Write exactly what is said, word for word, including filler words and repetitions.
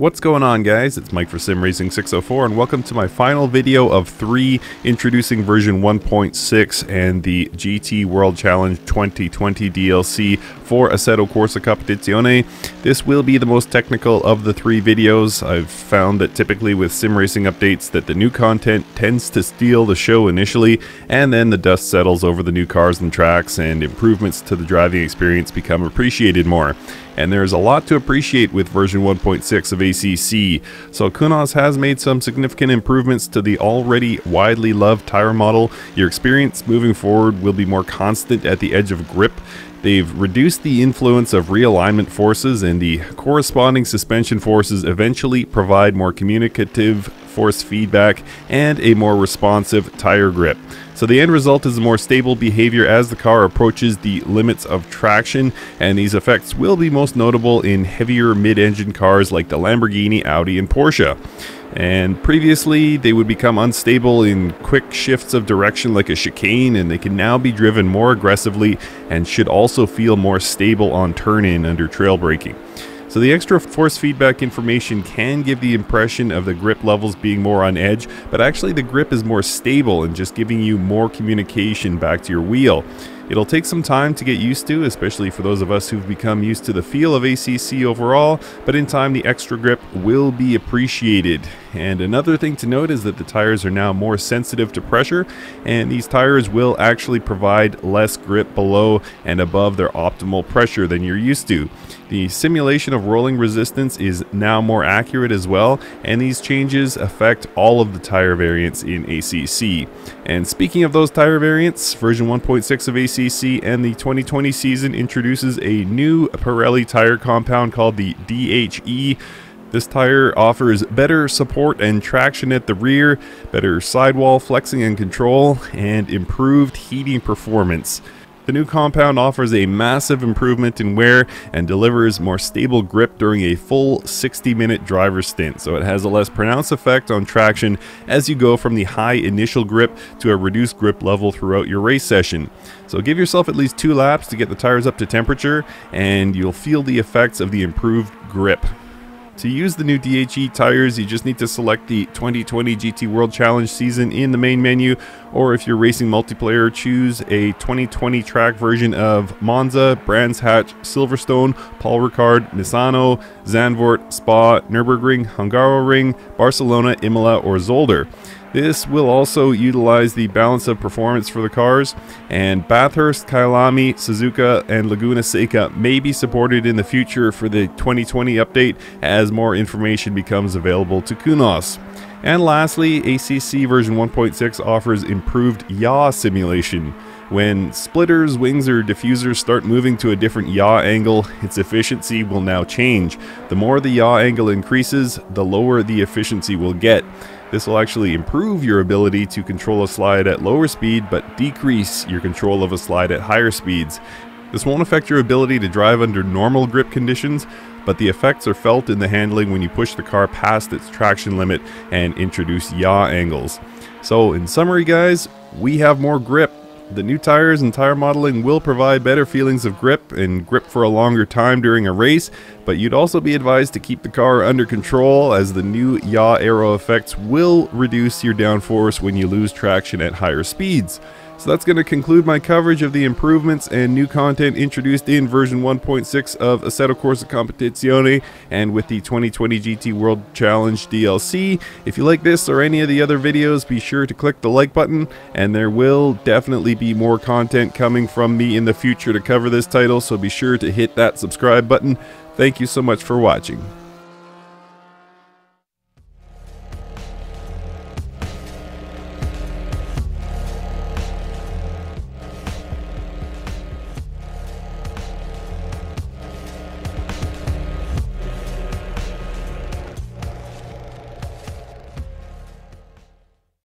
What's going on, guys? It's Mike for Sim Racing six oh four and welcome to my final video of three introducing version one point six and the G T World Challenge twenty twenty D L C for Assetto Corsa Competizione. This will be the most technical of the three videos. I've found that typically with sim racing updates that the new content tends to steal the show initially, and then the dust settles over the new cars and tracks and improvements to the driving experience become appreciated more. And there's a lot to appreciate with version one point six of A C C. So Kunos has made some significant improvements to the already widely loved tire model. Your experience moving forward will be more constant at the edge of grip. They've reduced the influence of realignment forces, and the corresponding suspension forces eventually provide more communicative force feedback and a more responsive tire grip. So the end result is a more stable behavior as the car approaches the limits of traction, and these effects will be most notable in heavier mid-engine cars like the Lamborghini, Audi, and Porsche. And previously they would become unstable in quick shifts of direction like a chicane, and they can now be driven more aggressively and should also feel more stable on turn-in under trail braking. So the extra force feedback information can give the impression of the grip levels being more on edge, but actually the grip is more stable and just giving you more communication back to your wheel. It'll take some time to get used to, especially for those of us who've become used to the feel of A C C overall, but in time the extra grip will be appreciated. And another thing to note is that the tires are now more sensitive to pressure, and these tires will actually provide less grip below and above their optimal pressure than you're used to. The simulation of rolling resistance is now more accurate as well, and these changes affect all of the tire variants in A C C. And speaking of those tire variants, version one point six of A C C and the twenty twenty season introduces a new Pirelli tire compound called the D H E. This tire offers better support and traction at the rear, better sidewall flexing and control, and improved heating performance. The new compound offers a massive improvement in wear and delivers more stable grip during a full sixty minute driver stint, so it has a less pronounced effect on traction as you go from the high initial grip to a reduced grip level throughout your race session. So give yourself at least two laps to get the tires up to temperature, and you'll feel the effects of the improved grip. To use the new D H E tires, you just need to select the twenty twenty G T World Challenge season in the main menu, or if you're racing multiplayer, choose a twenty twenty track version of Monza, Brands Hatch, Silverstone, Paul Ricard, Misano, Zandvoort, Spa, Nürburgring, Hungaroring, Barcelona, Imola, or Zolder. This will also utilize the balance of performance for the cars, and Bathurst, Kyalami, Suzuka, and Laguna Seca may be supported in the future for the twenty twenty update as more information becomes available to Kunos. And lastly, A C C version one point six offers improved yaw simulation. When splitters, wings, or diffusers start moving to a different yaw angle, its efficiency will now change. The more the yaw angle increases, the lower the efficiency will get. This will actually improve your ability to control a slide at lower speed, but decrease your control of a slide at higher speeds. This won't affect your ability to drive under normal grip conditions, but the effects are felt in the handling when you push the car past its traction limit and introduce yaw angles. So in summary, guys, we have more grip. The new tires and tire modeling will provide better feelings of grip and grip for a longer time during a race, but you'd also be advised to keep the car under control as the new yaw aero effects will reduce your downforce when you lose traction at higher speeds. So that's going to conclude my coverage of the improvements and new content introduced in version one point six of Assetto Corsa Competizione and with the twenty twenty G T World Challenge D L C. If you like this or any of the other videos, be sure to click the like button, and there will definitely be more content coming from me in the future to cover this title, so be sure to hit that subscribe button. Thank you so much for watching.